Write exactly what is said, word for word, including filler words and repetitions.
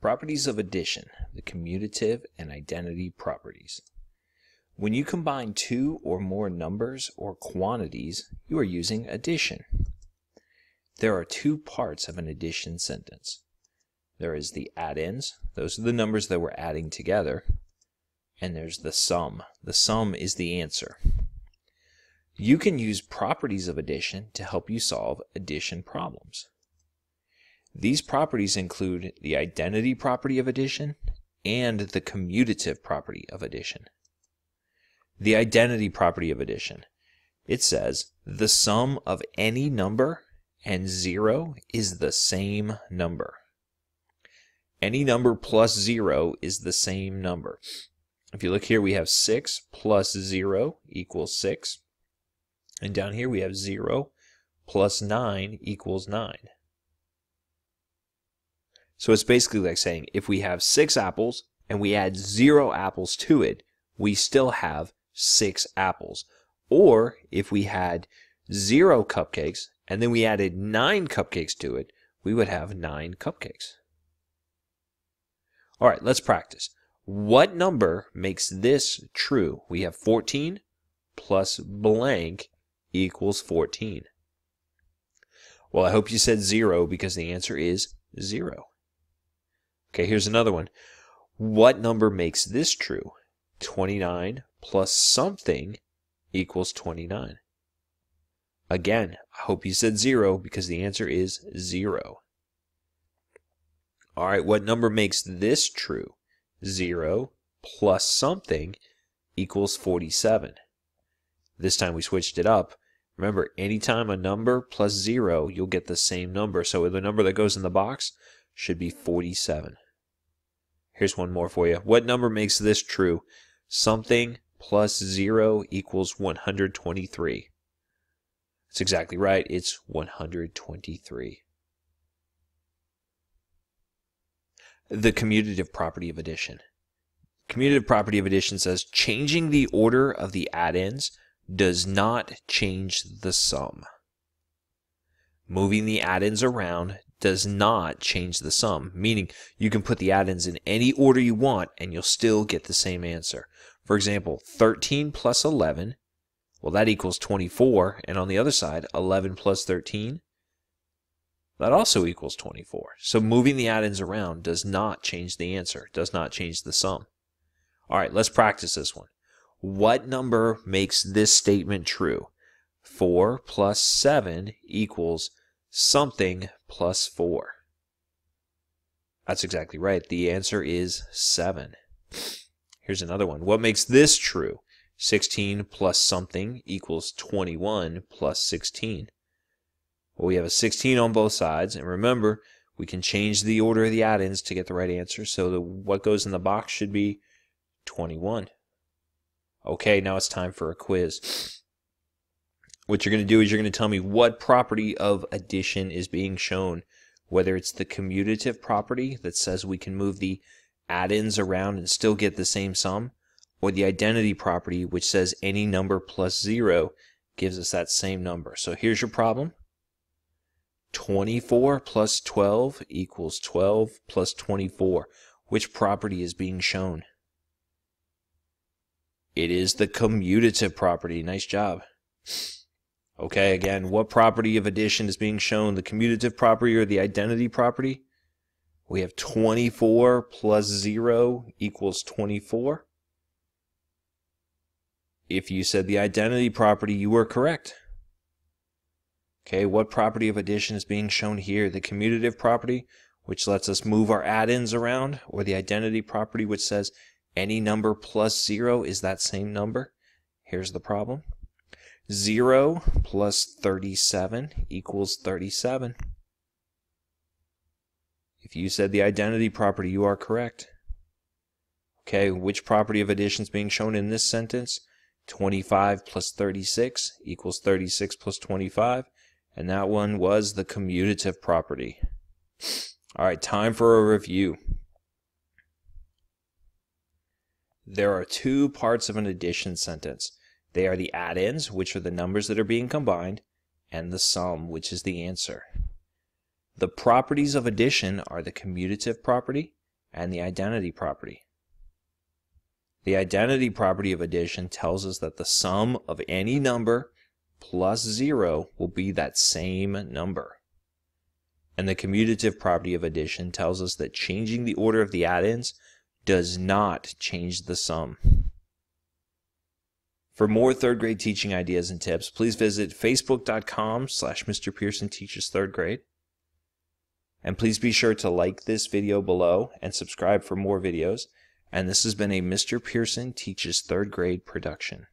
Properties of addition, the commutative and identity properties. When you combine two or more numbers or quantities, you are using addition. There are two parts of an addition sentence. There is the add-ins, those are the numbers that we're adding together, and there's the sum. The sum is the answer. You can use properties of addition to help you solve addition problems. These properties include the identity property of addition and the commutative property of addition. The identity property of addition. It says the sum of any number and zero is the same number. Any number plus zero is the same number. If you look here, we have six plus zero equals six. And down here we have zero plus nine equals nine. So it's basically like saying if we have six apples and we add zero apples to it, we still have six apples. Or if we had zero cupcakes and then we added nine cupcakes to it, we would have nine cupcakes. All right, let's practice. What number makes this true? We have fourteen plus blank equals fourteen. Well, I hope you said zero because the answer is zero. Okay, here's another one. What number makes this true? twenty-nine plus something equals twenty-nine. Again, I hope you said zero because the answer is zero. All right, what number makes this true? zero plus something equals forty-seven. This time we switched it up. Remember, anytime a number plus zero, you'll get the same number. So the number that goes in the box should be forty-seven. Here's one more for you. What number makes this true? Something plus zero equals one hundred twenty-three. That's exactly right. It's one hundred twenty-three. The commutative property of addition. Commutative property of addition says changing the order of the add-ins does not change the sum. Moving the add-ins around does not change the sum, meaning you can put the add-ins in any order you want and you'll still get the same answer. For example, thirteen plus eleven, well, that equals twenty-four, and on the other side, eleven plus thirteen, that also equals twenty-four. So moving the add-ins around does not change the answer, does not change the sum. All right, let's practice this one. What number makes this statement true? four plus seven equals something plus four. That's exactly right. The answer is seven. Here's another one. What makes this true? sixteen plus something equals twenty-one plus sixteen. Well, we have a sixteen on both sides, and remember, we can change the order of the add-ins to get the right answer, so the, what goes in the box should be twenty-one. Okay, now it's time for a quiz. What you're going to do is you're going to tell me what property of addition is being shown, whether it's the commutative property that says we can move the add-ins around and still get the same sum, or the identity property which says any number plus zero gives us that same number. So here's your problem. twenty-four plus twelve equals twelve plus twenty-four. Which property is being shown? It is the commutative property. Nice job. Okay, again, what property of addition is being shown? The commutative property or the identity property? We have twenty-four plus zero equals twenty-four. If you said the identity property, you were correct. Okay, what property of addition is being shown here? The commutative property, which lets us move our add-ins around, or the identity property, which says any number plus zero is that same number. Here's the problem. zero plus thirty-seven equals thirty-seven. If you said the identity property, you are correct. Okay, which property of addition is being shown in this sentence? twenty-five plus thirty-six equals thirty-six plus twenty-five. And that one was the commutative property. All right, time for a review. There are two parts of an addition sentence. They are the add-ins, which are the numbers that are being combined, and the sum, which is the answer. The properties of addition are the commutative property and the identity property. The identity property of addition tells us that the sum of any number plus zero will be that same number. And the commutative property of addition tells us that changing the order of the add-ins does not change the sum. For more third grade teaching ideas and tips, please visit facebook.com slash Mister Pearson teaches third grade. And please be sure to like this video below and subscribe for more videos. And this has been a Mister Pearson teaches third grade production.